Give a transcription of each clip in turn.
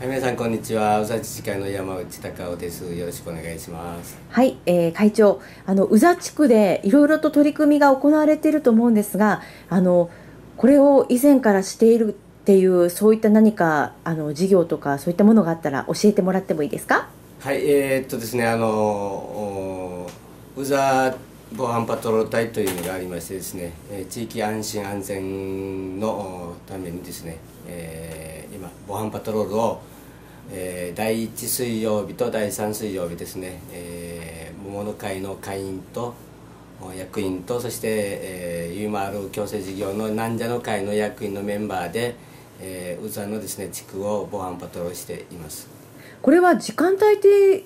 はい、皆さんこんにちは。宇佐地区の山内孝夫です。よろしくお願いします。はい、会長、宇佐地区でいろいろと取り組みが行われていると思うんですが、これを以前からしているっていう、そういった何か事業とかそういったものがあったら教えてもらってもいいですか？はい、ですね、宇佐防犯パトロール隊というのがありましてですね、地域安心安全のためにですね、今防犯パトロールを第1水曜日と第3水曜日ですね、桃の会の会員と役員と、そして、UMR 共生事業のなんじゃの会の役員のメンバーで、宇佐のですね、地区を防犯パトロールしています。これは時間帯で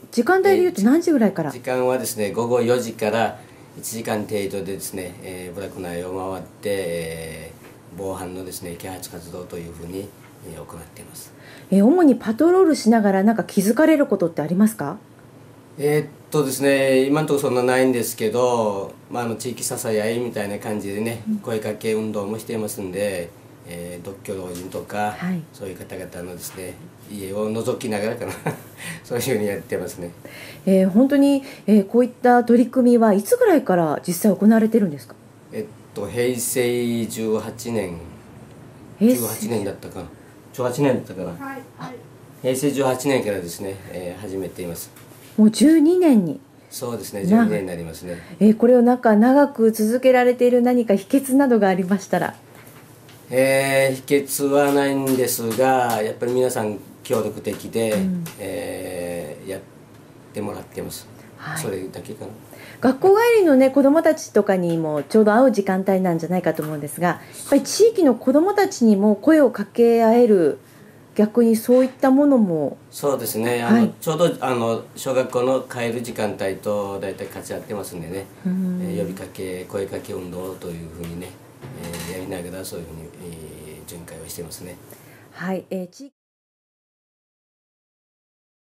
いうと何時ぐらいから？時間はですね、午後4時から1時間程度でですね、部落内を回って、防犯のですね、啓発活動というふうに行っています。主にパトロールしながら何か気づかれることってありますか？ですね、今のところそんなないんですけど、地域支え合いみたいな感じでね、声かけ運動もしていますんで、独居老人とか、はい、そういう方々のですね、家を覗きながらかなそういうふうにやってますね。本当に、こういった取り組みはいつぐらいから実際行われてるんですか？平成18年18年だったかな18年だったかな、はいはい、平成18年からですね、始めています。もう12年に、そうですね、12年になりますね。これを長く続けられている何か秘訣などがありましたら？秘訣はないんですが、やっぱり皆さん協力的で、やってもらってます。はい、それだけかな。学校帰りの、ね、子どもたちとかにもちょうど会う時間帯なんじゃないかと思うんですが、やっぱり地域の子どもたちにも声をかけ合える、逆にそういったものも。そうですね、はい、ちょうど小学校の帰る時間帯と大体勝ち合ってますんでね、呼びかけ、声かけ運動というふうにね、やりながらそういうふうに、巡回をしてますね。はい、